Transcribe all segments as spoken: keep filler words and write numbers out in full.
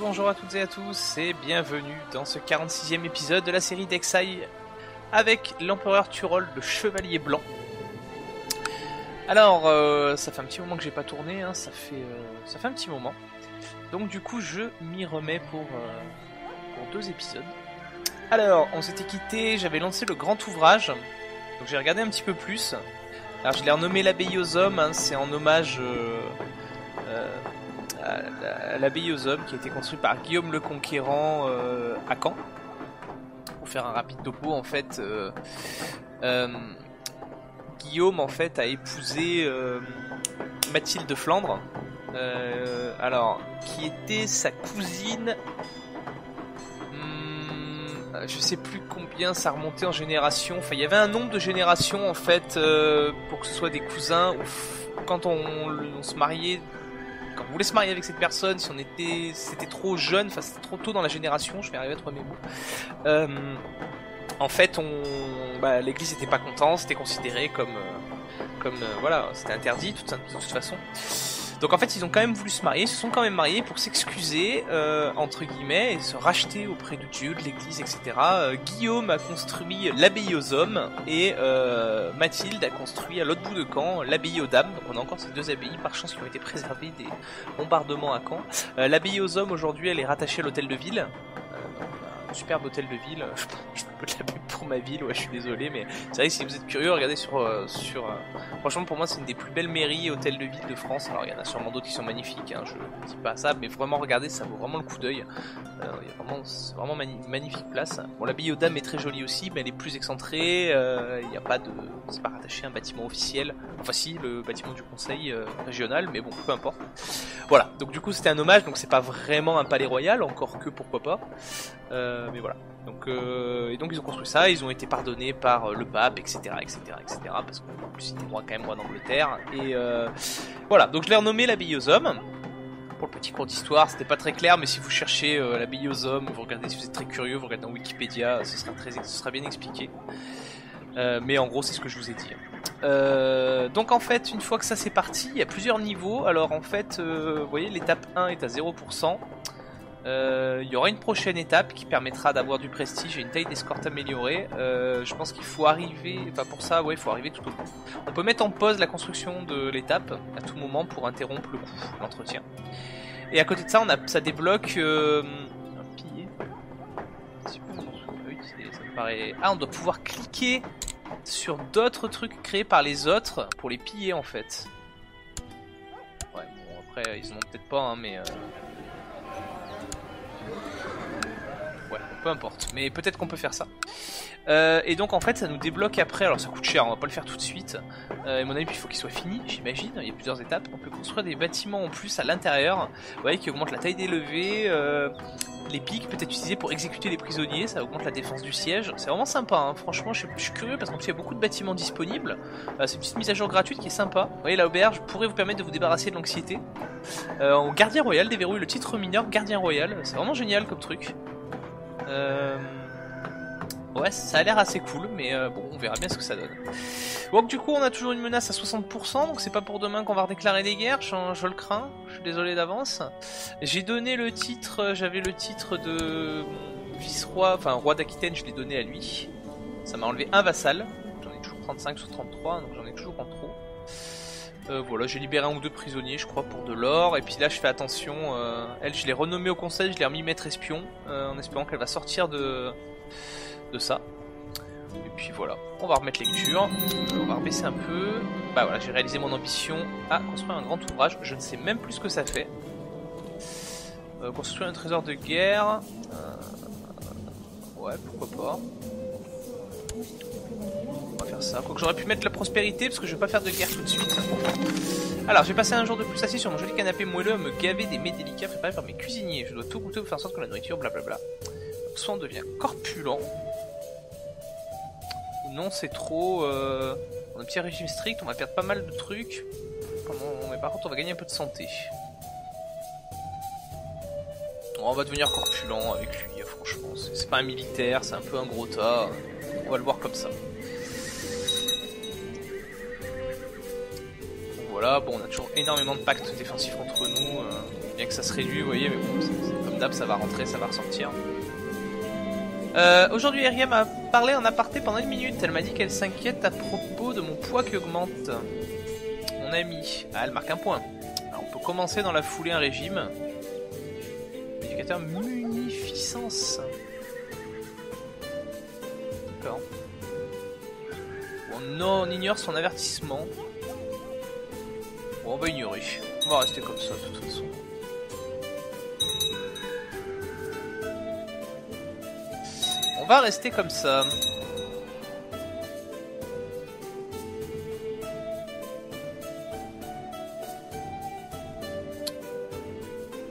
bonjour à toutes et à tous et bienvenue dans ce quarante-sixième épisode de la série Dex Aïe avec l'Empereur Turol, le Chevalier Blanc. Alors, euh, ça fait un petit moment que j'ai pas tourné, hein, ça, fait, euh, ça fait un petit moment. Donc du coup, je m'y remets pour, euh, pour deux épisodes. Alors, on s'était quitté, j'avais lancé le grand ouvrage, donc j'ai regardé un petit peu plus. Alors je l'ai renommé l'Abbaye aux Hommes, hein, c'est en hommage... Euh, euh, l'abbaye aux hommes qui a été construite par Guillaume le Conquérant euh, à Caen. Pour faire un rapide topo, en fait, euh, euh, Guillaume en fait a épousé euh, Mathilde de Flandre, euh, alors qui était sa cousine. Hum, je sais plus combien ça remontait en génération. Enfin, il y avait un nombre de générations en fait euh, pour que ce soit des cousins. Ou quand on, on se mariait. Quand on voulait se marier avec cette personne, si on était, c'était trop jeune, enfin c'était trop tôt dans la génération, je vais arriver à trouver mes mots. Euh, en fait, on, bah, l'Église n'était pas contente, c'était considéré comme, comme euh, voilà, c'était interdit toute, de toute façon. Donc en fait, ils ont quand même voulu se marier, ils se sont quand même mariés pour s'excuser euh, entre guillemets et se racheter auprès de Dieu, de l'Église, et cetera. Euh, Guillaume a construit l'abbaye aux hommes et euh, Mathilde a construit à l'autre bout de Caen l'abbaye aux dames. Donc on a encore ces deux abbayes par chance qui ont été préservées des bombardements à Caen. Euh, l'abbaye aux hommes aujourd'hui, elle est rattachée à l'hôtel de ville. Superbe hôtel de ville, je peux de la pub pour ma ville, ouais je suis désolé, mais c'est vrai que si vous êtes curieux, regardez sur... sur franchement pour moi c'est une des plus belles mairies et hôtels de ville de France, alors il y en a sûrement d'autres qui sont magnifiques, hein, je ne dis pas ça, mais vraiment regardez, ça vaut vraiment le coup d'œil, euh, c'est vraiment une magnifique place. Bon l'abbaye aux dames est très jolie aussi, mais elle est plus excentrée, il euh, n'y a pas de... c'est pas rattaché à un bâtiment officiel, enfin si, le bâtiment du conseil euh, régional, mais bon, peu importe. Voilà, donc du coup c'était un hommage, donc c'est pas vraiment un palais royal, encore que pourquoi pas. Euh, Mais voilà, donc, euh, et donc ils ont construit ça, ils ont été pardonnés par le pape, etc, etc, etc, parce qu'en plus ils étaient droit quand même, droit d'Angleterre, et euh, voilà, donc je l'ai renommé l'abbaye aux hommes. Pour le petit cours d'histoire, c'était pas très clair, mais si vous cherchez euh, l'abbaye aux hommes, vous regardez, si vous êtes très curieux, vous regardez dans Wikipédia, ce sera, très, ce sera bien expliqué, euh, mais en gros c'est ce que je vous ai dit. Euh, donc en fait, une fois que ça c'est parti, il y a plusieurs niveaux, alors en fait, euh, vous voyez, l'étape un est à zéro pour cent, Il euh, y aura une prochaine étape qui permettra d'avoir du prestige et une taille d'escorte améliorée. Euh, je pense qu'il faut arriver, enfin pour ça, ouais, il faut arriver tout au bout. On peut mettre en pause la construction de l'étape à tout moment pour interrompre le coup, l'entretien. Et à côté de ça, on a, ça débloque euh, un pilier. Ça me paraît. Ah, on doit pouvoir cliquer sur d'autres trucs créés par les autres pour les piller en fait. Ouais, bon après ils en ont peut-être pas, hein, mais. Euh... Ouais, peu importe, mais peut-être qu'on peut faire ça. Euh, et donc en fait ça nous débloque après, alors ça coûte cher, on va pas le faire tout de suite. Euh, et mon avis, il faut qu'il soit fini, j'imagine, il y a plusieurs étapes. On peut construire des bâtiments en plus à l'intérieur, vous voyez, qui augmente la taille des levées, euh, les pics peut-être utilisés pour exécuter les prisonniers, ça augmente la défense du siège. C'est vraiment sympa, hein. Franchement je suis, je suis curieux parce qu'en plus il y a beaucoup de bâtiments disponibles. Euh, c'est une petite mise à jour gratuite qui est sympa. Vous voyez, la auberge pourrait vous permettre de vous débarrasser de l'anxiété. Euh, en gardien royal, déverrouille le titre mineur gardien royal, c'est vraiment génial comme truc. Euh... Ouais, ça a l'air assez cool, mais euh, bon, on verra bien ce que ça donne. Donc du coup, on a toujours une menace à soixante pour cent, donc c'est pas pour demain qu'on va redéclarer des guerres, je, je le crains, je suis désolé d'avance. J'ai donné le titre, j'avais le titre de vice-roi, enfin roi d'Aquitaine, je l'ai donné à lui. Ça m'a enlevé un vassal, j'en ai toujours trente-cinq sur trente-trois, donc j'en ai toujours en trop. Euh, voilà, j'ai libéré un ou deux prisonniers, je crois, pour de l'or. Et puis là, je fais attention. Euh, elle, je l'ai renommée au conseil, je l'ai remis maître espion, euh, en espérant qu'elle va sortir de, de ça. Et puis voilà, on va remettre lecture. On va rebaisser un peu. Bah voilà, j'ai réalisé mon ambition à construire un grand ouvrage. Je ne sais même plus ce que ça fait. Euh, construire un trésor de guerre. Euh, ouais, pourquoi pas. On va faire ça. Quoique j'aurais pu mettre la prospérité parce que je vais pas faire de guerre tout de suite. Alors, j'ai passé un jour de plus assis sur mon joli canapé moelleux à me gaver des mets délicats préparés par mes cuisiniers. Je dois tout goûter pour faire en sorte que la nourriture, blablabla. Mon sang devient corpulent. Non, c'est trop. Euh... On a un petit régime strict, on va perdre pas mal de trucs. Mais par contre, on va gagner un peu de santé. Oh, on va devenir corpulent avec lui, franchement. C'est pas un militaire, c'est un peu un gros tas. On va le voir comme ça. Voilà, bon, on a toujours énormément de pactes défensifs entre nous, euh, bien que ça se réduit, vous voyez, mais bon, c'est pas mal. dame, ça va rentrer, ça va ressortir. Euh, Aujourd'hui, Eria m'a parlé en aparté pendant une minute. Elle m'a dit qu'elle s'inquiète à propos de mon poids qui augmente. Mon ami. Ah, elle marque un point. Alors, on peut commencer dans la foulée un régime. Éducateur munificence. D'accord. Bon, on ignore son avertissement. Bon, on va ignorer. On va rester comme ça de toute façon. On va rester comme ça.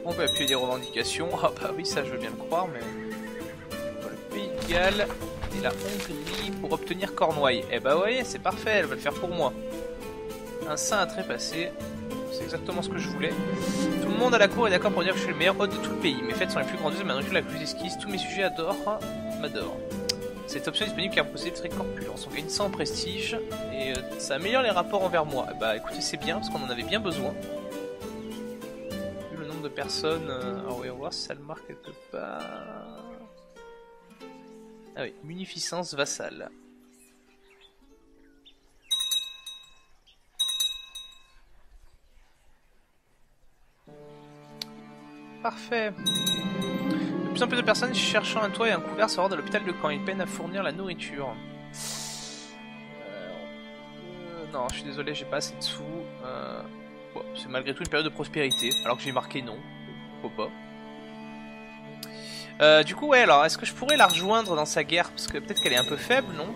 On peut appuyer des revendications. Ah bah oui, ça je veux bien le croire, mais... Dans le Pays de Galles et la Hongrie pour obtenir Cornouailles. Eh bah ouais, c'est parfait, elle va le faire pour moi. Un saint à trépasser. C'est exactement ce que je voulais. Tout le monde à la cour est d'accord pour dire que je suis le meilleur hôte de tout le pays. Mes fêtes sont les plus grandioses, maintenant que la plus esquisse. Tous mes sujets adorent, m'adorent. Cette option est disponible car possède très corpulence. On gagne ça en prestige et ça améliore les rapports envers moi. Et bah écoutez, c'est bien parce qu'on en avait bien besoin. Vu le nombre de personnes. Alors, oui, on va voir si ça le marque quelque part. Ah oui, munificence vassale. Parfait. De plus en plus de personnes cherchant un toit et un couvert se rendent à l'hôpital de Caen. Ils peinent à fournir la nourriture. Euh, euh, non, je suis désolé, j'ai pas assez de sous. Euh, bon, c'est malgré tout une période de prospérité, alors que j'ai marqué non. Pourquoi pas. Euh, du coup, ouais, alors, est-ce que je pourrais la rejoindre dans sa guerre? Parce que peut-être qu'elle est un peu faible, non?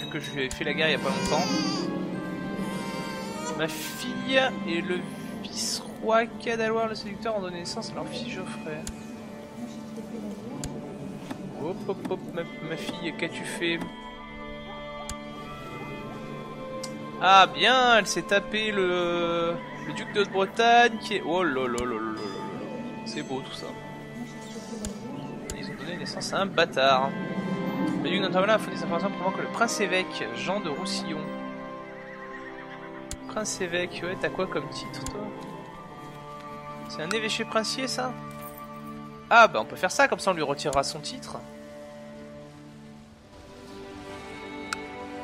Vu que je lui ai fait la guerre il y a pas longtemps. Ma fille et le vice-roi. Ouais, Cadalwar le séducteur en donne naissance à leur fils Geoffrey. Hop hop hop, ma, ma fille, qu'as-tu fait? Ah bien, elle s'est tapée le, le duc de Bretagne qui est... Oh là là là là là. C'est beau tout ça. Ils ont donné naissance à un bâtard. Le duc d'Antavala a fourni des informations prouvant que le prince-évêque, Jean de Roussillon... Prince-évêque, ouais, t'as quoi comme titre toi? C'est un évêché princier, ça? Ah, bah on peut faire ça, comme ça on lui retirera son titre.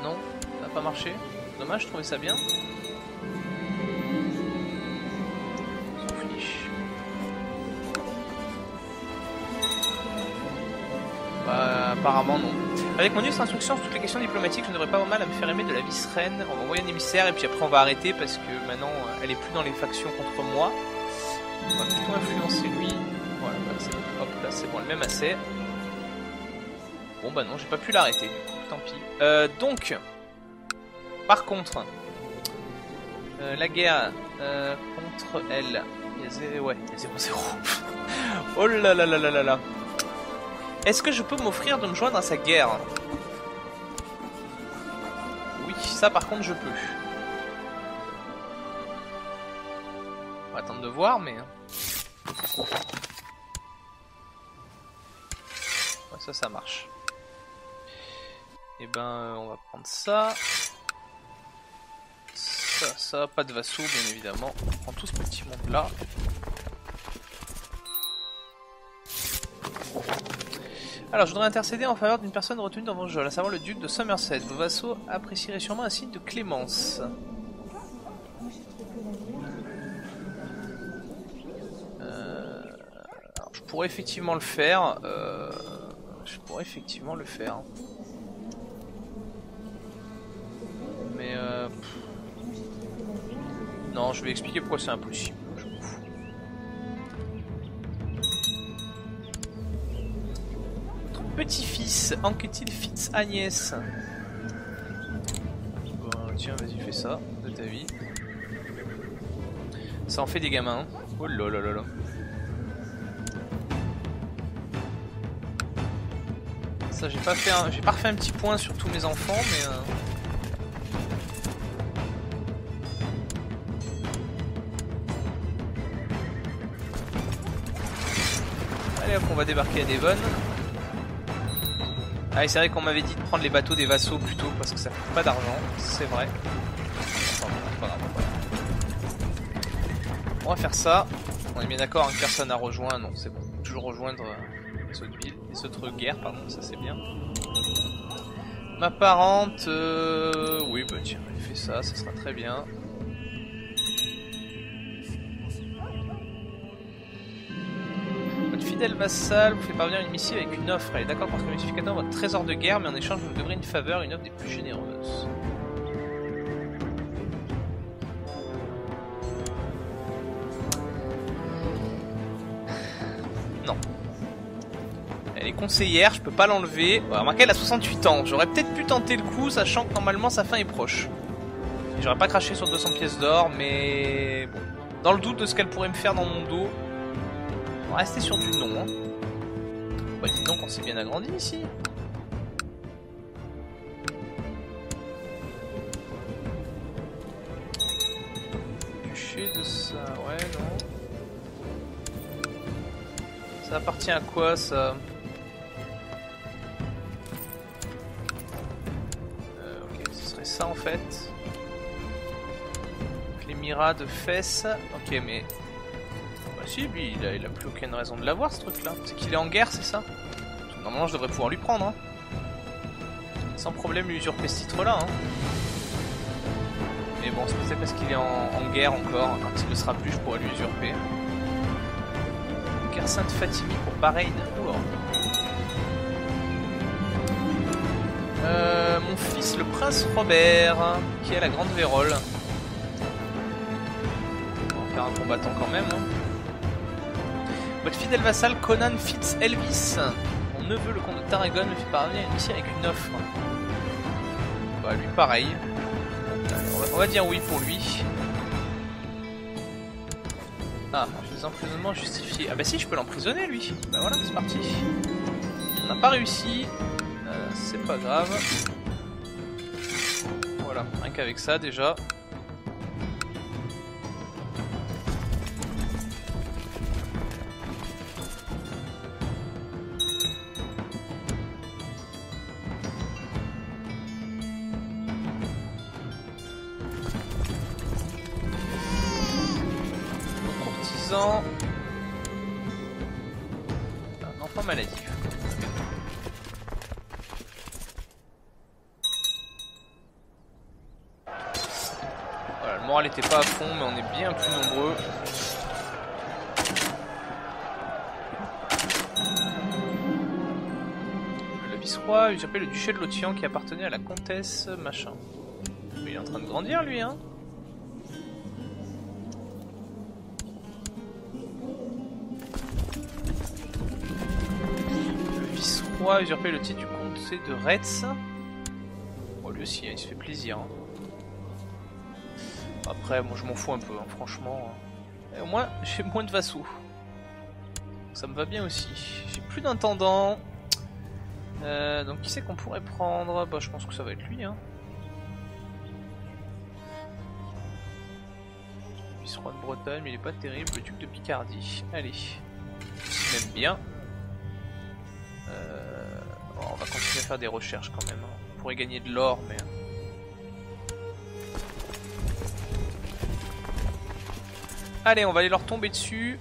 Non, ça n'a pas marché. Dommage, je trouvais ça bien. Bah, apparemment, non. Avec mon illustre instruction sur toutes les questions diplomatiques, je ne devrais pas avoir mal à me faire aimer de la vice-reine. On va envoyer un émissaire, et puis après on va arrêter, parce que maintenant, elle est plus dans les factions contre moi. On va plutôt influencer lui. Voilà, bah c'est bon. Hop, là c'est bon, elle m'aime assez. Bon bah non, j'ai pas pu l'arrêter, du coup, tant pis. Euh, donc, par contre, euh, la guerre euh, contre elle, il y a zéro, ouais, il y a zéro zéro. Oh là là là là là là. Est-ce que je peux m'offrir de me joindre à sa guerre? Oui, ça par contre je peux. On va attendre de voir, mais... Ouais, ça, ça marche. Et ben, on va prendre ça. Ça, ça, pas de vassaux, bien évidemment. On prend tout ce petit monde-là. Alors, je voudrais intercéder en faveur d'une personne retenue dans vos jeux, à savoir le duc de Somerset. Vos vassaux apprécieraient sûrement un signe de clémence. Je pourrais effectivement le faire. Euh, je pourrais effectivement le faire. Mais euh, non, je vais expliquer pourquoi c'est impossible. Je m'en fous. Notre petit-fils, Enquétil Fitz Agnès. Bon, tiens, vas-y, fais ça, de ta vie. Ça en fait des gamins. Hein. Oh là là là là. J'ai pas fait un, j'ai pas refait un petit point sur tous mes enfants, mais euh... allez hop, on va débarquer à Devon. Ah, c'est vrai qu'on m'avait dit de prendre les bateaux des vassaux plutôt parce que ça coûte pas d'argent, c'est vrai. Enfin, pas grave, pas grave. On va faire ça. On est bien d'accord, hein, que personne à rejoindre, non, c'est bon. toujours rejoindre cette ville, cette guerre, pardon, ça c'est bien. Ma parente, euh, oui, bah tiens, elle fait ça, ça sera très bien. Votre fidèle vassal vous fait parvenir une missive avec une offre. Elle est d'accord pour que modificateur votre trésor de guerre, mais en échange, vous devrez une faveur, une offre des plus généreuses. Conseillère, je peux pas l'enlever. Bon, remarquez, elle a soixante-huit ans. J'aurais peut-être pu tenter le coup, sachant que normalement sa fin est proche. J'aurais pas craché sur deux cents pièces d'or, mais bon. Dans le doute de ce qu'elle pourrait me faire dans mon dos, on va rester sur du non. Hein. Bah, dis donc, on s'est bien agrandi ici. Caché de ça, ouais, non. Ça appartient à quoi ça? Ça en fait, donc, les miras de fesses, ok, mais bah si, lui il a, il a plus aucune raison de l'avoir ce truc là, c'est qu'il est en guerre, c'est ça? Normalement je devrais pouvoir lui prendre, hein. Sans problème lui usurper ce titre là, hein. Mais bon, c'est parce qu'il est en, en guerre encore, quand il ne sera plus je pourrai lui usurper. Guerre sainte Fatimi pour Bahreïn. Euh, mon fils, le prince Robert, qui est la grande vérole. On va faire un combattant quand même. Votre fidèle vassal Conan Fitz Elvis, mon neveu le comte de Tarragon, me fait parvenir ici avec une offre. Bah lui pareil. Alors, on va dire oui pour lui. Ah, des emprisonnements justifiés. Ah bah si, je peux l'emprisonner lui. Bah voilà, c'est parti. On n'a pas réussi. C'est pas grave. Voilà, rien qu'avec ça déjà. Courtisan. Un enfant maladif. N'était pas à fond, mais on est bien plus nombreux. Le vice-roi usurpait le duché de Lothian qui appartenait à la comtesse machin. Mais il est en train de grandir lui, hein. Le vice-roi usurpait le titre du comté de Retz. Bon, lui aussi, hein, il se fait plaisir. Hein. Après, moi je m'en fous un peu, hein, franchement. Et au moins, j'ai moins de vassaux. Ça me va bien aussi. J'ai plus d'intendant. Euh, donc, qui c'est qu'on pourrait prendre? Bah, je pense que ça va être lui. Hein. Le vice-roi de Bretagne, mais il est pas terrible. Le duc de Picardie. Allez. J'aime bien. Euh... Bon, on va continuer à faire des recherches quand même. Hein. On pourrait gagner de l'or, mais. Allez, on va aller leur tomber dessus.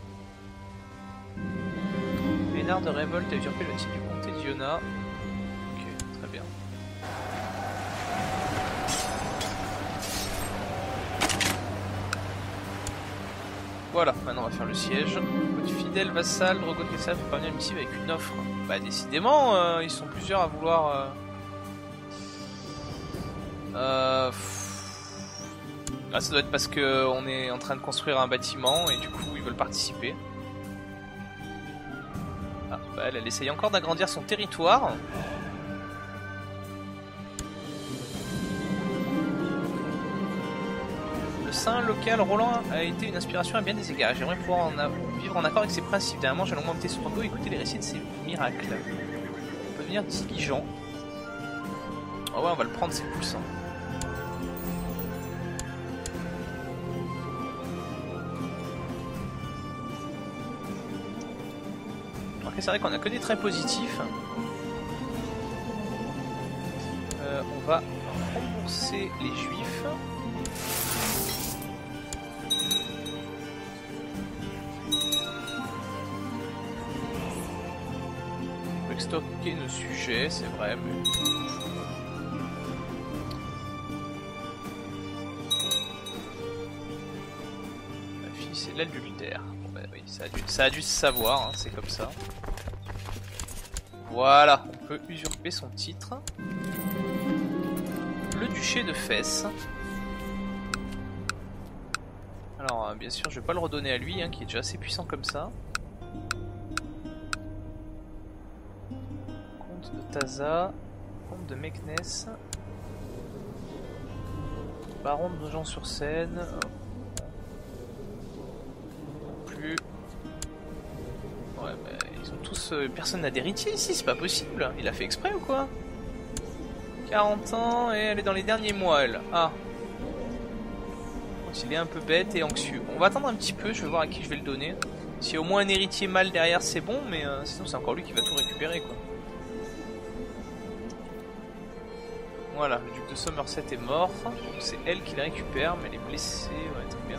Bénard de Révolte a usurpé le titre du comté d'Iona. Ok, très bien. Voilà, maintenant on va faire le siège. Votre fidèle vassal, Drogo de Kessal, fait parvenir ici avec une offre. Bah, décidément, euh, ils sont plusieurs à vouloir. Euh... euh Ah, ça doit être parce qu'on est en train de construire un bâtiment et du coup ils veulent participer. Ah, bah elle, elle essaye encore d'agrandir son territoire. Le saint local Roland a été une inspiration à bien des égards. J'aimerais pouvoir en avoir, vivre en accord avec ses principes. Dernièrement, j'ai longuement monté sur Tango et écouté les récits de ses miracles. On peut devenir diligent. Ah ouais, on va le prendre, c'est cool ça. C'est vrai qu'on a que des traits positifs. Euh, on va rembourser les juifs. stocker nos sujets, c'est vrai, mais... La fille, c'est de l'aide militaire. Bon bah oui, ça a dû, ça a dû se savoir, hein, c'est comme ça. Voilà, on peut usurper son titre. Le duché de Fès. Alors, bien sûr, je vais pas le redonner à lui, hein, qui est déjà assez puissant comme ça. Comte de Taza, comte de Meknès, baron de Nogent-sur-Seine. Non plus. Ouais, mais ils ont tous. Euh, personne n'a d'héritier ici, c'est pas possible. Il a fait exprès ou quoi? Quarante ans et elle est dans les derniers mois, elle. Ah. Il est un peu bête et anxieux. On va attendre un petit peu, je vais voir à qui je vais le donner. S'il y a au moins un héritier mâle derrière, c'est bon, mais euh, sinon c'est encore lui qui va tout récupérer, quoi. Voilà, le duc de Somerset est mort. C'est elle qui le récupère, mais elle est blessée. Ouais, très bien.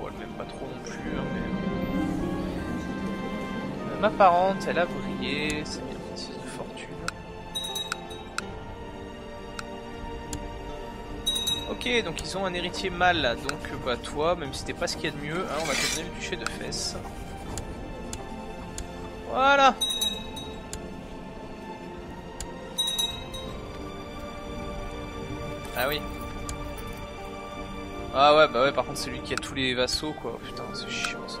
Oh, elle m'aime pas trop non plus, hein, mais... Ma parente, elle a brillé. C'est bien, princesse de fortune. Ok, donc ils ont un héritier mâle, donc bah toi, même si t'es pas ce qu'il y a de mieux, hein, on va te donner le duché de Fès. Voilà. Ah oui. Ah ouais, bah ouais, par contre c'est lui qui a tous les vassaux, quoi. Putain, c'est chiant ça.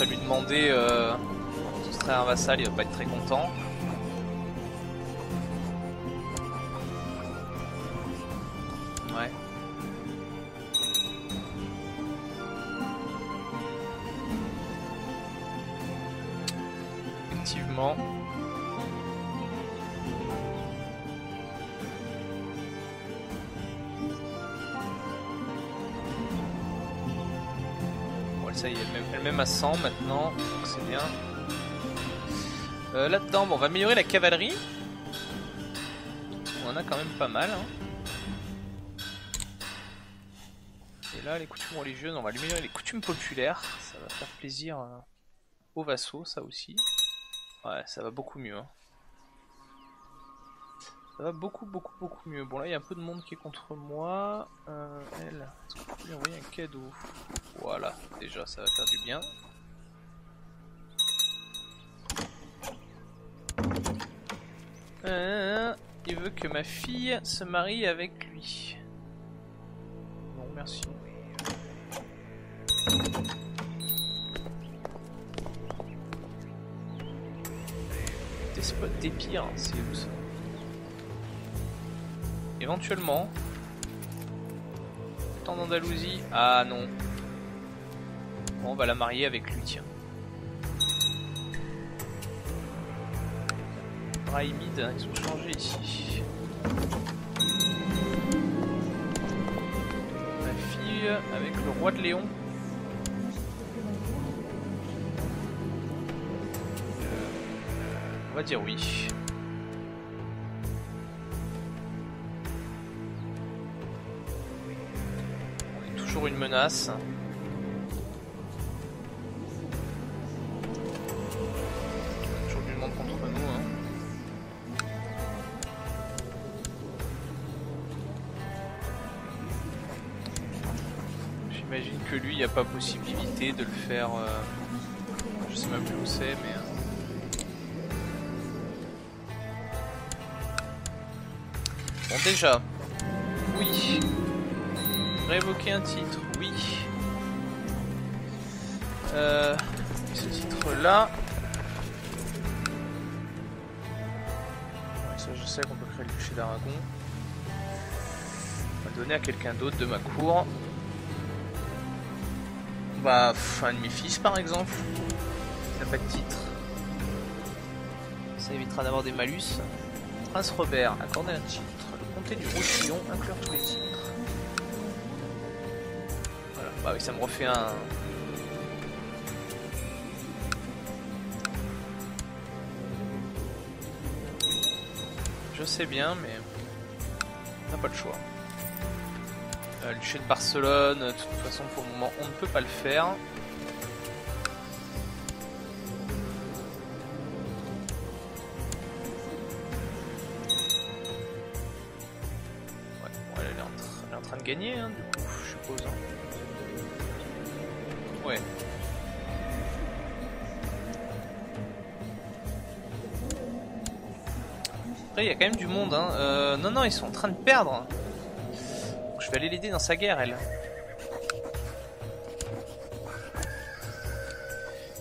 À lui demander euh, ce serait un vassal, il va pas être très content. Ouais. Effectivement. Ça y est, elle-même à cent maintenant, donc c'est bien. Euh, Là-dedans, bon, on va améliorer la cavalerie. On en a quand même pas mal. Hein. Et là, les coutumes religieuses, on va améliorer les coutumes populaires. Ça va faire plaisir euh, aux vassaux, ça aussi. Ouais, ça va beaucoup mieux. Hein. Ça va beaucoup, beaucoup, beaucoup mieux. Bon, là, il y a un peu de monde qui est contre moi. Euh, elle, est-ce qu'on peut lui envoyer un cadeau? Voilà, déjà, ça va faire du bien. Euh, il veut que ma fille se marie avec lui. Non, merci. Despote des pires, hein, c'est où ça? Éventuellement. Temps d'Andalousie. Ah non. Bon, on va la marier avec lui, tiens. Brahimide, hein, ils sont changés ici. Ma fille avec le roi de Léon. On va dire oui. Une menace. Toujours du monde contre nous. Hein. J'imagine que lui, il n'y a pas possibilité de le faire. Euh... Je sais même plus où c'est, mais. Bon, déjà. Oui. Révoquer un titre, oui. Euh, ce titre-là. Ouais, ça, je sais qu'on peut créer le duché d'Aragon. On va donner à quelqu'un d'autre de ma cour. Bah, un de mes fils, par exemple. Il n'a pas de titre. Ça évitera d'avoir des malus. Prince Robert, accorder un titre. Le comté du Roussillon, inclure tous les titres. Bah oui, ça me refait un... Je sais bien, mais... On n'a pas le choix. Euh, Duché de Barcelone, de toute façon pour le moment on ne peut pas le faire. Ouais, bon, elle, elle, est en elle est en train de gagner hein, du coup je suppose. Hein. Ouais. Après il y a quand même du monde hein. Euh, non non ils sont en train de perdre. Je vais aller l'aider dans sa guerre, elle.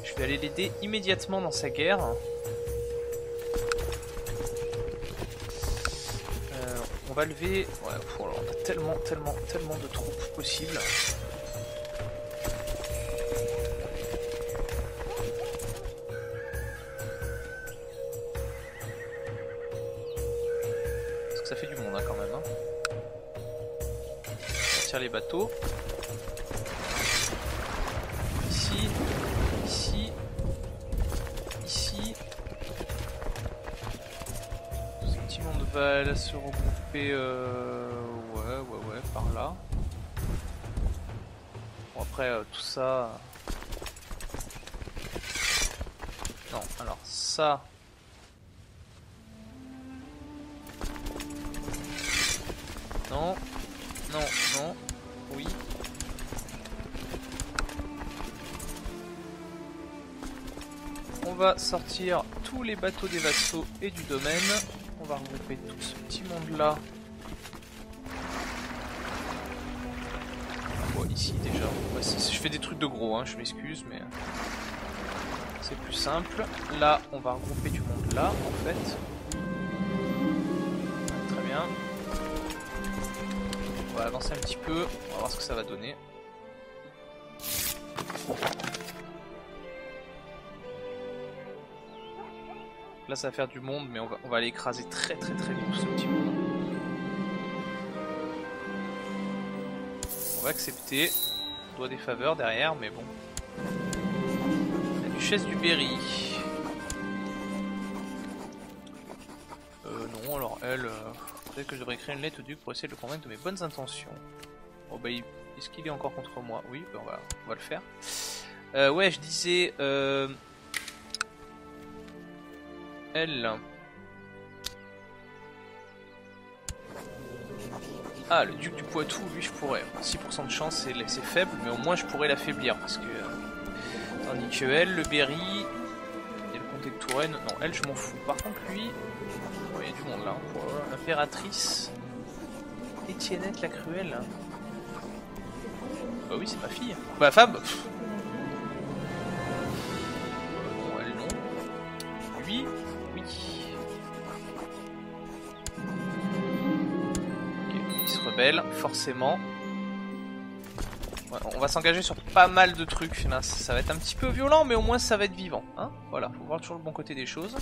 Je vais aller l'aider immédiatement dans sa guerre. Euh, on va lever... Ouais, on a tellement, tellement, tellement de troupes possibles. Parce que ça fait du monde hein, quand même. Hein. Les bateaux ici, ici, ici. Ce petit monde va là se regrouper, euh... ouais, ouais, ouais, par là. Bon, après euh, tout ça, non, alors ça. Non. Non, non, oui. On va sortir tous les bateaux des vassaux et du domaine. On va regrouper tout ce petit monde là. Bon, ici déjà. Ouais, je fais des trucs de gros, hein, je m'excuse, mais c'est plus simple. Là, on va regrouper du monde là, en fait. Très bien. On va avancer un petit peu, on va voir ce que ça va donner. Là ça va faire du monde mais on va, on va aller écraser très très très vite ce petit monde. On va accepter, on doit des faveurs derrière mais bon. La duchesse du Berry. Euh non alors elle... Euh... Peut-être que je devrais créer une lettre au duc pour essayer de le convaincre de mes bonnes intentions. Oh bah, il... est-ce qu'il est encore contre moi? Oui, bah on, va... on va le faire. Euh, ouais, je disais... Euh... Elle... Ah, le duc du Poitou, lui, je pourrais. six pour cent de chance, c'est faible, mais au moins je pourrais l'affaiblir. Parce que... Tandis que elle, le Berry... Et le comté de Touraine... Non, elle, je m'en fous. Par contre, lui... Il y a du monde là, pour euh, impératrice Étiennette la cruelle. Bah oui, c'est ma fille. Bah femme. Pff. Bon, elle non. Lui, oui. Okay. Il se rebelle, forcément. Ouais, on va s'engager sur pas mal de trucs. Finalement, ça va être un petit peu violent, mais au moins ça va être vivant. Hein voilà, faut voir toujours le bon côté des choses.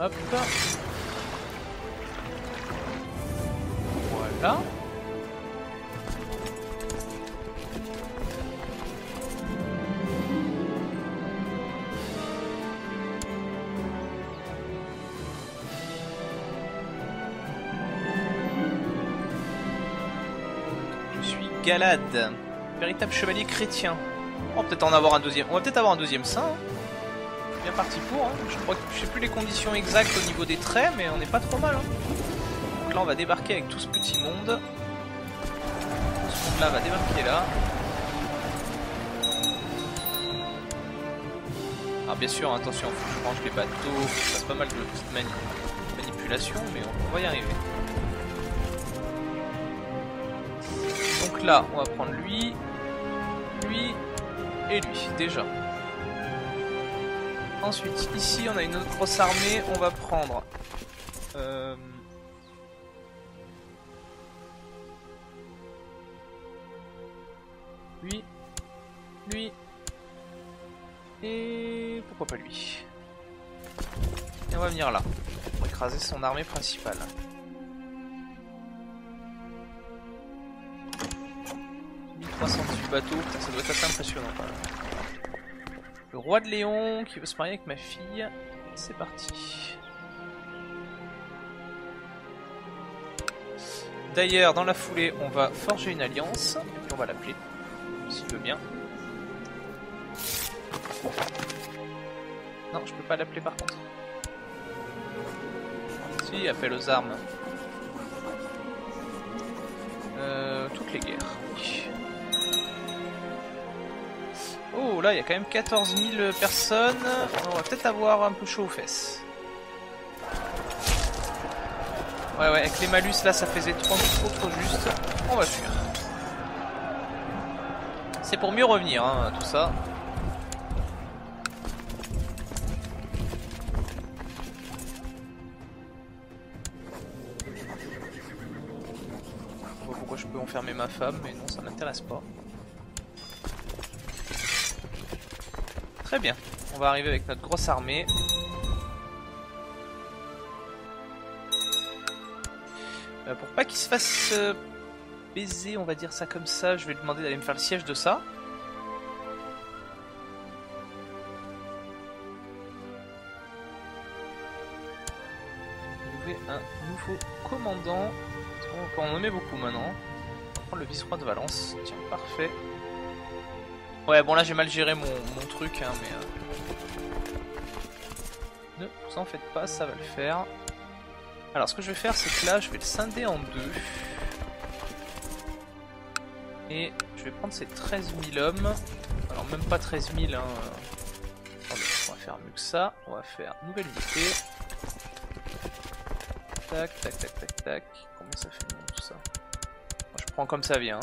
Hop. Voilà. Je suis Galad, véritable chevalier chrétien. On va peut-être en avoir un deuxième. On va peut-être avoir un deuxième saint. Hein. Bien parti pour, hein. Je crois que je sais plus les conditions exactes au niveau des traits, mais on n'est pas trop mal. Hein. Donc là, on va débarquer avec tout ce petit monde. Ce monde-là va débarquer là. Alors bien sûr, attention, faut que je range les bateaux, faut que je fasse pas mal de petites mani manipulations, mais on, on va y arriver. Donc là, on va prendre lui, lui et lui déjà. Ensuite, ici, on a une autre grosse armée. On va prendre... Euh... Lui. Lui. Et... Pourquoi pas lui? Et on va venir là. On va écraser son armée principale. trois cents bateaux, putain, ça doit être assez impressionnant quand même. Le roi de Léon qui veut se marier avec ma fille, c'est parti. D'ailleurs, dans la foulée, on va forger une alliance, et puis on va l'appeler, s'il veut bien. Non, je peux pas l'appeler par contre. Si, appel aux armes. Euh, toutes les guerres. Oh là, il y a quand même quatorze mille personnes. On va peut-être avoir un peu chaud aux fesses. Ouais, ouais, avec les malus là, ça faisait trop, trop, trop juste. On va fuir. C'est pour mieux revenir, hein, tout ça. Je vois pourquoi je peux enfermer ma femme, mais non, ça m'intéresse pas. Très bien, on va arriver avec notre grosse armée. Euh, pour pas qu'il se fasse euh, baiser, on va dire ça comme ça, je vais lui demander d'aller me faire le siège de ça. Trouver un nouveau commandant. On peut en nommer beaucoup maintenant. On va prendre le vice-roi de Valence. Tiens, parfait. Ouais, bon là j'ai mal géré mon, mon truc, hein, mais... Euh... Ne vous en faites pas, ça va le faire. Alors ce que je vais faire, c'est que là, je vais le scinder en deux. Et je vais prendre ces treize mille hommes. Alors même pas treize mille, hein. Attendez, on va faire mieux que ça. On va faire nouvelle unité. Tac, tac, tac, tac, tac. Combien ça fait bon, tout ça? Moi, je prends comme ça vient, hein.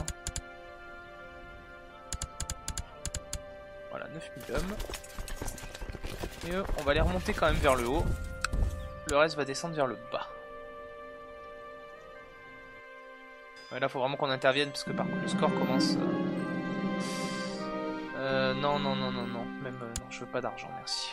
Voilà, neuf mille hommes. Et euh, on va les remonter quand même vers le haut. Le reste va descendre vers le bas. Ouais, là, faut vraiment qu'on intervienne parce que par contre, le score commence. Euh... Euh, non, non, non, non, non. Même, euh, non, je veux pas d'argent, merci.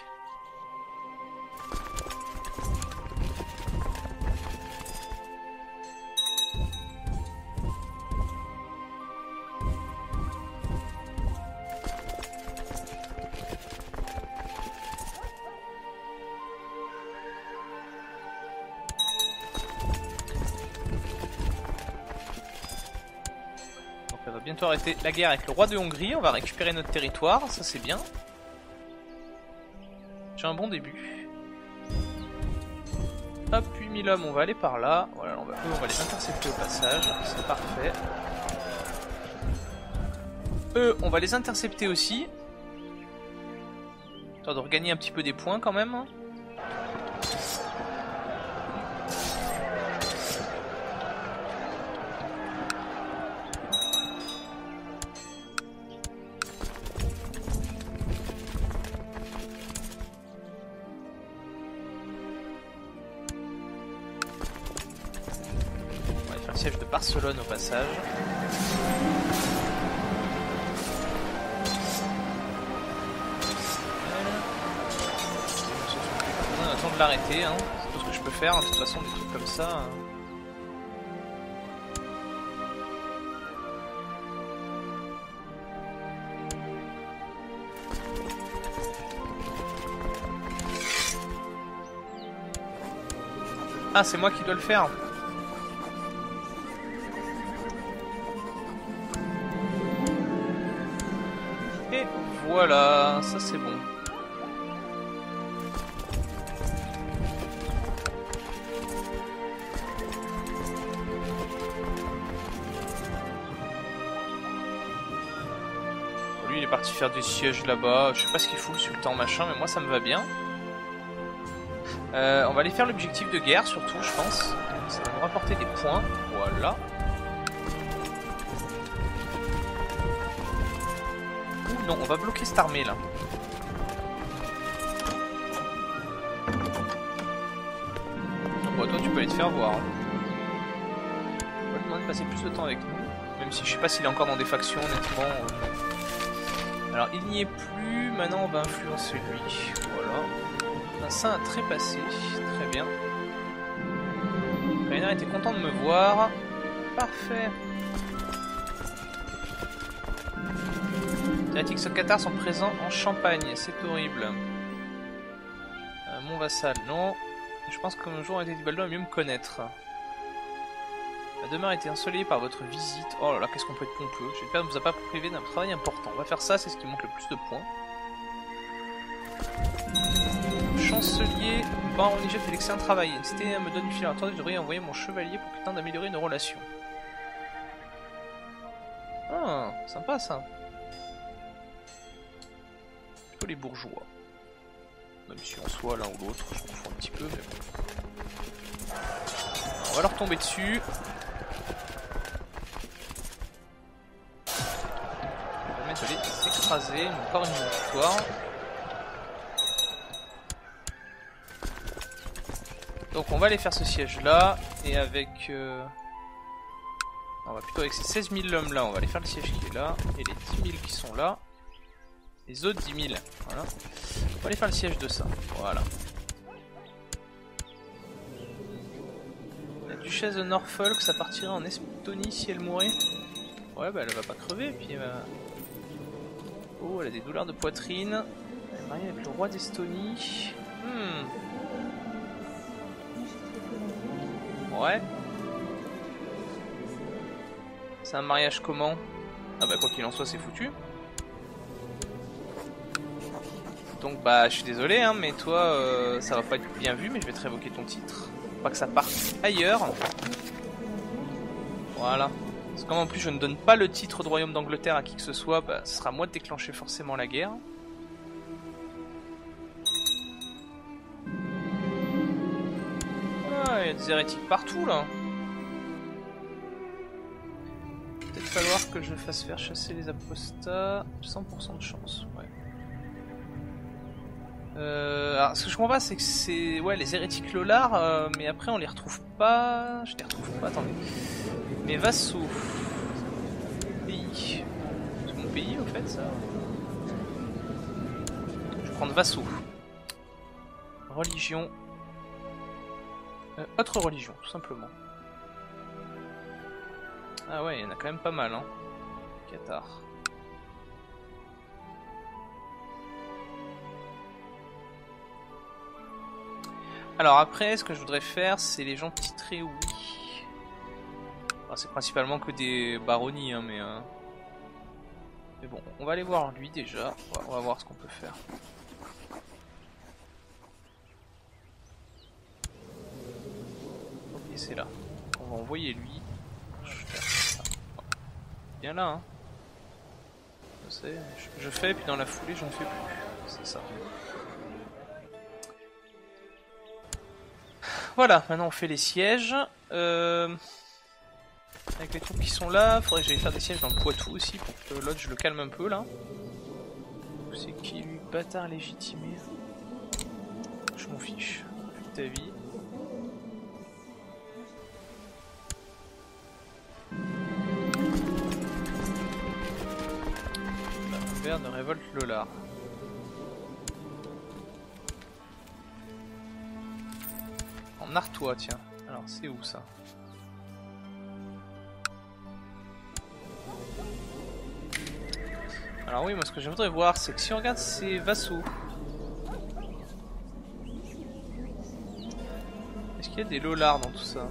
Bientôt arrêter la guerre avec le roi de Hongrie, on va récupérer notre territoire, ça c'est bien. J'ai un bon début. Hop, huit mille hommes, on va aller par là. Voilà, on va, on va les intercepter au passage, c'est parfait. Eux, on va les intercepter aussi. Histoire de regagner un petit peu des points quand même. Barcelone au passage. On attend de l'arrêter, hein. C'est tout ce que je peux faire, de toute façon des trucs comme ça. Ah, c'est moi qui dois le faire. Voilà, ça c'est bon. Lui il est parti faire des sièges là-bas. Je sais pas ce qu'il fout le sultan machin, mais moi ça me va bien. Euh, on va aller faire l'objectif de guerre surtout, je pense. Ça va nous rapporter des points. Voilà. Non, on va bloquer cette armée là. Bon, toi tu peux aller te faire voir. On va te demander de passer plus de temps avec nous. Même si je sais pas s'il est encore dans des factions, honnêtement. Alors il n'y est plus, maintenant on va influencer lui. Voilà. Un saint a trépassé, très bien. était content de me voir. Parfait. Les Attiques Socatars sont présents en Champagne, c'est horrible. Euh, mon vassal, non. Je pense que mon jour a été du Baldo à mieux me connaître. Ma demeure a été ensoleillée par votre visite. Oh là là, qu'est-ce qu'on peut être pompeux. J'espère ne vous a pas privé d'un travail important. On va faire ça, c'est ce qui manque le plus de points. Chancelier, baron religieux fait l'excellent travail. Une cité me donne du fil à retordre, je devrais envoyer mon chevalier pour qu'il tente d'améliorer nos relations. Ah, sympa ça. Plutôt les bourgeois. Même si en soi l'un ou l'autre, je confonds un petit peu, mais bon. Alors, on va leur tomber dessus. On va mettre les écraser, encore une victoire. Donc on va aller faire ce siège là, et avec... Euh... on va plutôt avec ces seize mille hommes là, on va aller faire le siège qui est là, et les dix mille qui sont là, les autres dix mille, voilà. On va aller faire le siège de ça, voilà. La duchesse de Norfolk, ça partirait en Estonie si elle mourait. Ouais bah elle va pas crever, et puis elle va... Oh, elle a des douleurs de poitrine, elle est mariée avec le roi d'Estonie. Hmm... Ouais. C'est un mariage comment? Ah bah quoi qu'il en soit c'est foutu. Donc bah je suis désolé hein, mais toi euh, ça va pas être bien vu, mais je vais te révoquer ton titre. Faut pas que ça parte ailleurs. Voilà. Parce que comme en plus je ne donne pas le titre de royaume d'Angleterre à qui que ce soit, bah ce sera à moi de déclencher forcément la guerre. Il y a des hérétiques partout là. Peut-être falloir que je fasse faire chasser les apostats. cent pour cent de chance, ouais. Euh, alors ce que je comprends pas, c'est que c'est. Ouais, les hérétiques Lollards, euh, mais après on les retrouve pas. Je les retrouve pas, attendez. Mais Vassaux. Pays. C'est mon pays au fait, ça. Je vais prendre Vassaux. Religion. Euh, autre religion, tout simplement. Ah ouais, il y en a quand même pas mal, hein. Qatar. Alors après, ce que je voudrais faire, c'est les gens titrés, oui. Enfin, c'est principalement que des baronnies, hein, mais... Euh... Mais bon, on va aller voir lui, déjà. On va, on va voir ce qu'on peut faire. Et c'est là. On va envoyer lui. Bien là, hein. Je fais, puis dans la foulée, j'en fais plus. C'est ça. Voilà, maintenant on fait les sièges. Euh... Avec les troupes qui sont là, faudrait que j'aille faire des sièges dans le Poitou aussi, pour que l'autre je le calme un peu là. C'est qui lui, bâtard légitimé? Je m'en fiche. Plus de ta vie. De révolte Lollard. En Artois, tiens. Alors, c'est où ça? Alors oui, moi ce que je voudrais voir, c'est que si on regarde ces vassaux, est-ce qu'il y a des Lollards dans tout ça?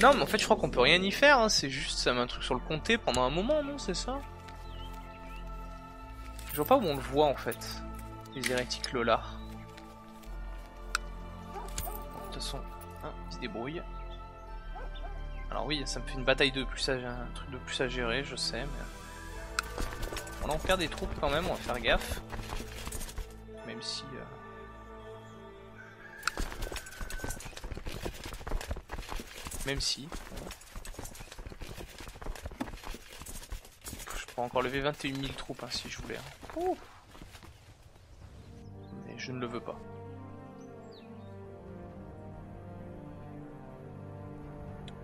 Non mais en fait je crois qu'on peut rien y faire, hein. C'est juste ça met un truc sur le comté pendant un moment, non c'est ça? Je vois pas où on le voit en fait, les hérétiques Lollards. De toute façon, hein, ils se débrouillent. Alors oui, ça me fait une bataille de plus à, un truc de plus à gérer, je sais, mais... On en perd des troupes quand même, on va faire gaffe. Même si... Euh... Même si. Je pourrais encore lever vingt et une mille troupes hein, si je voulais. Hein. Mais je ne le veux pas.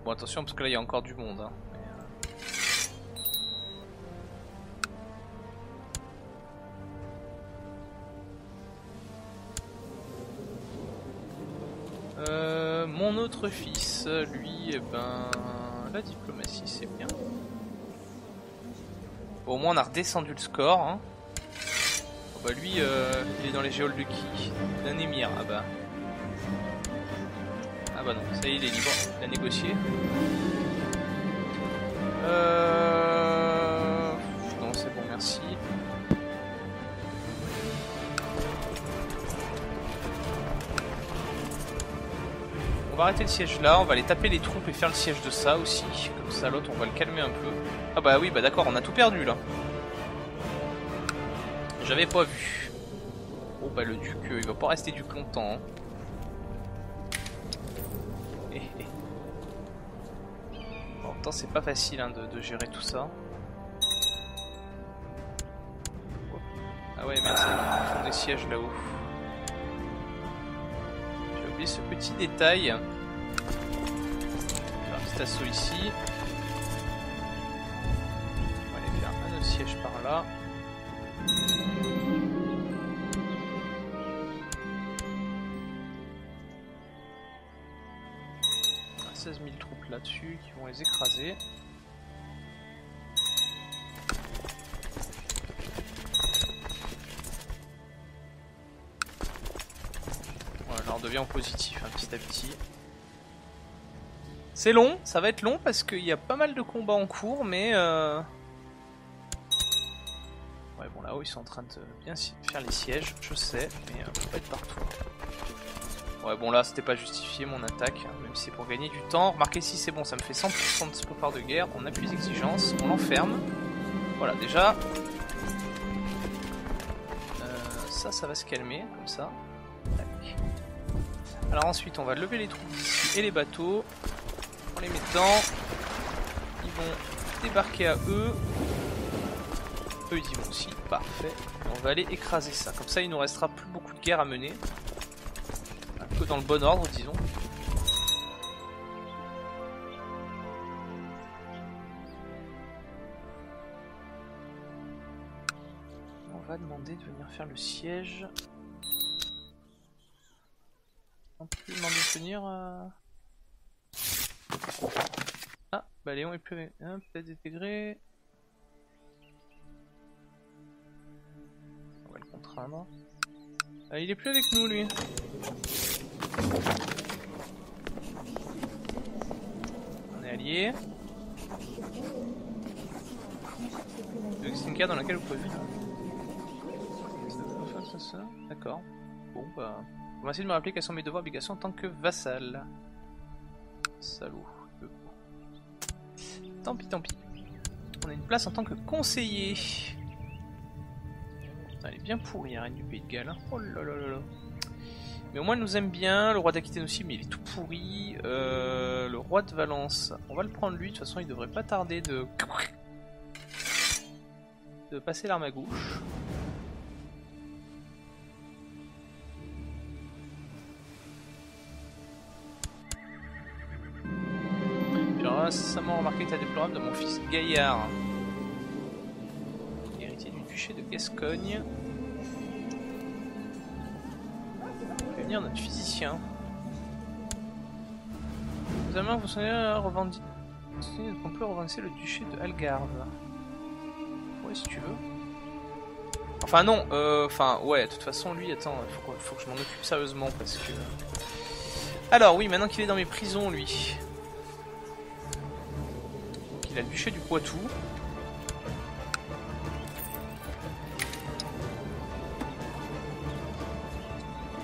Bon, attention parce que là il y a encore du monde. Hein. Euh, mon autre fils, lui, eh ben, la diplomatie, c'est bien. Bon, au moins on a redescendu le score. Hein. Oh, bah lui, euh, il est dans les géoles de qui? D'un émir, ah bah. Ah bah non, ça y est, il est libre, il a négocié. Euh... Non, c'est bon, merci. On va arrêter le siège là, on va aller taper les troupes et faire le siège de ça aussi. Comme ça, l'autre, on va le calmer un peu. Ah bah oui, bah d'accord, on a tout perdu là. J'avais pas vu. Oh bah le duc, il va pas rester duc longtemps. Hein. Eh, eh. En même temps, c'est pas facile hein, de, de gérer tout ça. Oh. Ah ouais, merde, ils font des sièges là-haut. Ce petit détail. On va faire un petit assaut ici. On va aller faire un autre siège par là. seize mille troupes là-dessus qui vont les écraser. En positif hein, petit à petit. C'est long, ça va être long parce qu'il y a pas mal de combats en cours, mais euh... ouais bon là-haut ils sont en train de bien faire les sièges, je sais, mais euh, faut pas être partout. Ouais bon là c'était pas justifié mon attaque, hein, même si c'est pour gagner du temps. Remarquez si c'est bon, ça me fait cent pour cent de ce pouvoir de guerre, on appuie les exigences, on l'enferme. Voilà déjà. Euh, ça, ça va se calmer comme ça. Alors ensuite on va lever les troupes ici et les bateaux. En les mettant, ils vont débarquer à eux. Eux ils y vont aussi, parfait. Et on va aller écraser ça, comme ça il nous restera plus beaucoup de guerre à mener. Un peu dans le bon ordre disons. On va demander de venir faire le siège. On peut lui demander de venir. Euh... Ah, bah Léon est plus hein, peut-être intégré. On va le contraindre. Ah, il est plus avec nous lui. On est alliés. Le Xinka dans laquelle vous pouvez venir. Ça, ça, ça. D'accord. Bon bah. On va essayer de me rappeler quels sont mes devoirs et obligations en tant que vassal. Salaud. Tant pis, tant pis. On a une place en tant que conseiller. Elle est bien pourrie, la reine du pays de Galles. Hein. Oh là là là là. Mais au moins, elle nous aime bien. Le roi d'Aquitaine aussi, mais il est tout pourri. Euh, le roi de Valence, on va le prendre lui. De toute façon, il devrait pas tarder de. de passer l'arme à gauche. Récemment remarqué l'état déplorable de mon fils Gaillard, héritier du duché de Gascogne. On fait venir notre physicien. Nous allons vous revendiquer qu'on peut revendiquer le duché de Algarve. Ouais, si tu veux. Enfin, non, euh, enfin, ouais, de toute façon, lui, attends, faut, faut que je m'en occupe sérieusement parce que. Alors, oui, maintenant qu'il est dans mes prisons, lui. Il a le duché du Poitou.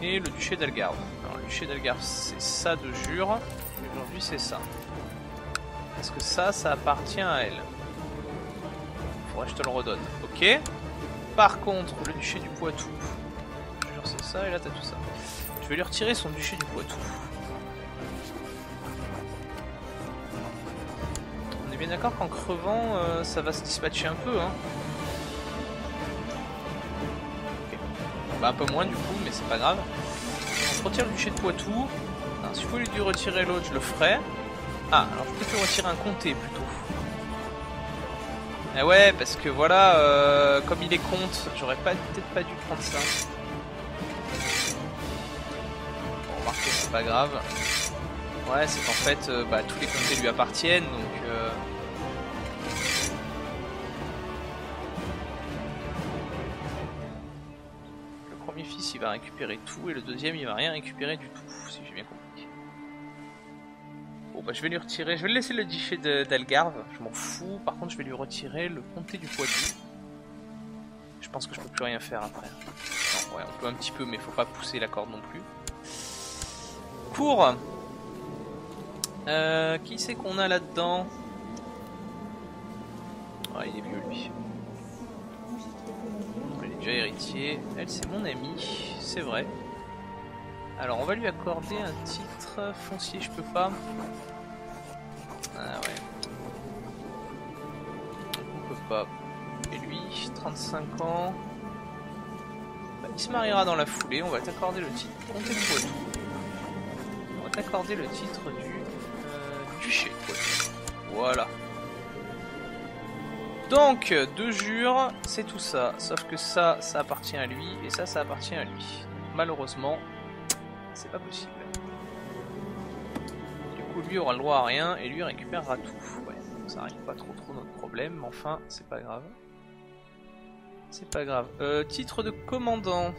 Et le duché d'Algarve. Alors le duché d'Algarve c'est ça de jure. Et aujourd'hui c'est ça. Parce que ça, ça appartient à elle. Faudrait que je te le redonne. Ok. Par contre, le duché du Poitou. Je jure c'est ça et là t'as tout ça. Je vais lui retirer son duché du Poitou. Bien d'accord qu'en crevant euh, ça va se dispatcher un peu hein. Okay. Bah, un peu moins du coup mais c'est pas grave. On retire le duché de Poitou. Alors, si vous voulez lui retirer l'autre je le ferai. Ah alors je peux peut-être lui retirer un comté plutôt. Eh ouais parce que voilà euh, comme il est comte j'aurais pas peut-être pas dû prendre ça. Bon remarquez c'est pas grave. Ouais, c'est qu'en fait euh, bah, tous les comtés lui appartiennent, donc... Euh... Le premier fils, il va récupérer tout, et le deuxième, il va rien récupérer du tout, si j'ai bien compris. Bon, bah je vais lui retirer, je vais laisser le duché d'Algarve, je m'en fous, par contre je vais lui retirer le comté du Poitou. Je pense que je peux plus rien faire après. Non, ouais, on peut un petit peu, mais faut pas pousser la corde non plus. Cours. Euh, qui c'est qu'on a là-dedans? Ah, il est vieux lui. Il est déjà héritier. Elle, c'est mon amie, c'est vrai. Alors, on va lui accorder un titre foncier. Je peux pas. Ah ouais. On peut pas. Et lui, trente-cinq ans. Bah, il se mariera dans la foulée. On va t'accorder le titre. Comté de Poitou. On va t'accorder le titre du euh, duché. Voilà. Donc, deux jures, c'est tout ça. Sauf que ça, ça appartient à lui. Et ça, ça appartient à lui. Donc, malheureusement, c'est pas possible. Du coup, lui aura le droit à rien. Et lui récupérera tout. Ouais, donc, ça n'arrive pas trop trop notre problème. Mais enfin, c'est pas grave. C'est pas grave. Euh, titre de commandant.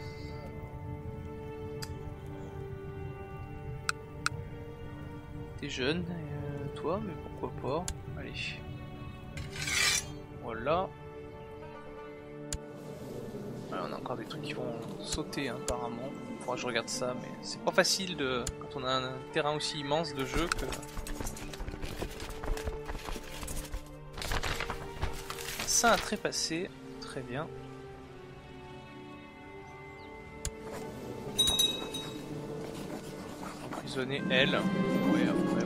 T'es jeune, euh, toi, mais pourquoi pas. Allez. Voilà. Alors, on a encore des trucs qui vont sauter, hein, apparemment. Faudra que je regarde ça, mais c'est pas facile de, quand on a un terrain aussi immense de jeu que... Ça a trépassé. Très bien. Emprisonner elle. Ouais, ouais.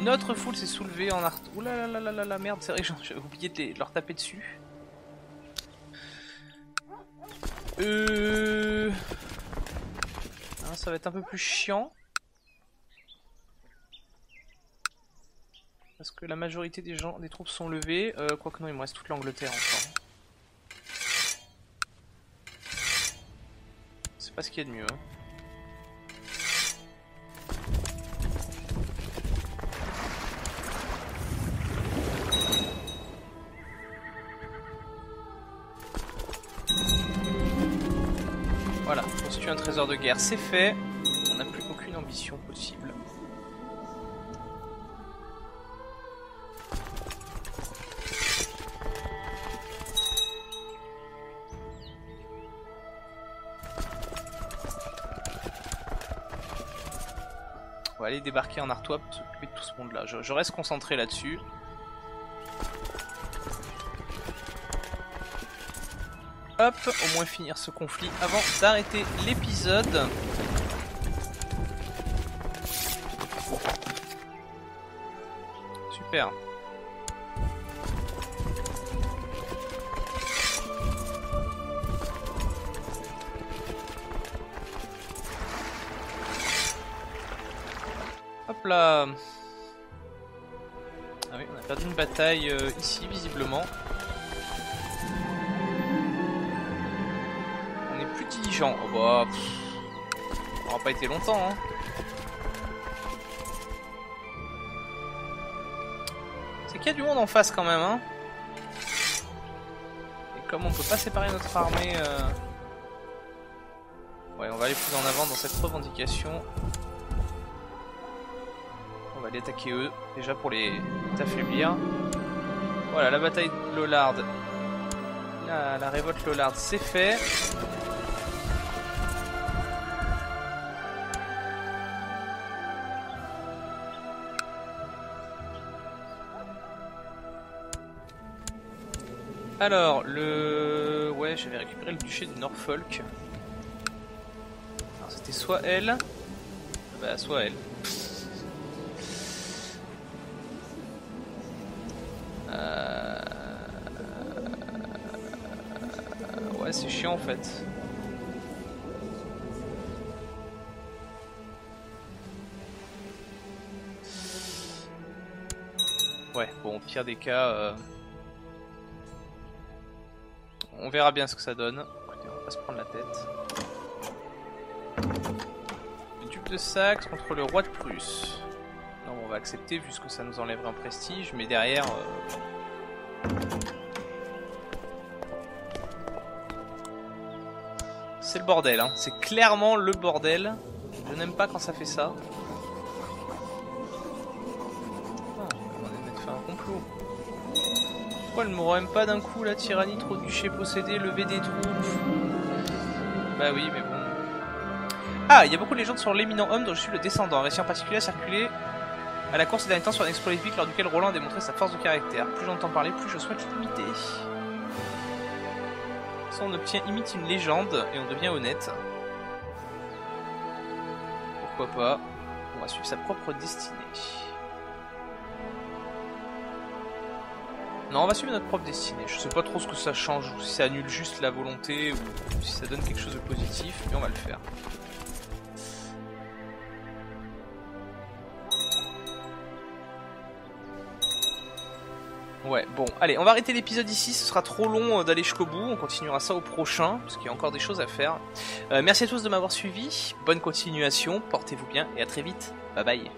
Une autre foule s'est soulevée en art. Ouh là là là là là, merde, c'est vrai que j'avais oublié de leur taper dessus. Euh... Ah, ça va être un peu plus chiant. Parce que la majorité des gens, des troupes sont levées, euh, quoique non, il me reste toute l'Angleterre encore. C'est pas ce qu'il y a de mieux. Hein. Voilà, constituer un trésor de guerre, c'est fait. On n'a plus aucune ambition possible. Aller débarquer en Artois pour s'occuper de tout ce monde là. Je, je reste concentré là-dessus. Hop, au moins finir ce conflit avant d'arrêter l'épisode. Super. Là. Ah oui, on a perdu une bataille euh, ici visiblement. On est plus diligent. Oh bah, pff, on n'aura pas été longtemps. Hein. C'est qu'il y a du monde en face quand même. Hein. Et comme on peut pas séparer notre armée, euh... ouais, on va aller plus en avant dans cette revendication. On va les attaquer eux, déjà pour les affaiblir. Voilà, la bataille de Lollard. La, la révolte Lollard, c'est fait. Alors, le... Ouais, j'avais récupéré le duché de Norfolk. Alors, c'était soit elle... Bah, soit elle. Ouais, c'est chiant en fait. Ouais, bon, pire des cas, euh... on verra bien ce que ça donne. Écoutez, on va pas se prendre la tête. Du de Saxe contre le roi de Prusse. Non, on va accepter puisque ça nous enlèverait un prestige, mais derrière... Euh... C'est le bordel, hein. C'est clairement le bordel. Je n'aime pas quand ça fait ça. Elle me rend même pas d'un coup la tyrannie, trop duché possédé, lever des troupes. Bah oui, mais bon. Ah, il y a beaucoup de légendes sur l'éminent homme dont je suis le descendant. Un récit en particulier a circulé à la course ces derniers temps sur un exploit épique lors duquel Roland a démontré sa force de caractère. Plus j'entends parler, plus je souhaite l'imiter. Si on obtient imite une légende et on devient honnête. Pourquoi pas? On va suivre sa propre destinée. Non, on va suivre notre propre destinée. Je sais pas trop ce que ça change, ou si ça annule juste la volonté, ou si ça donne quelque chose de positif, mais on va le faire. Ouais, bon, allez, on va arrêter l'épisode ici, ce sera trop long d'aller jusqu'au bout, on continuera ça au prochain, parce qu'il y a encore des choses à faire. Euh, merci à tous de m'avoir suivi, bonne continuation, portez-vous bien, et à très vite, bye bye.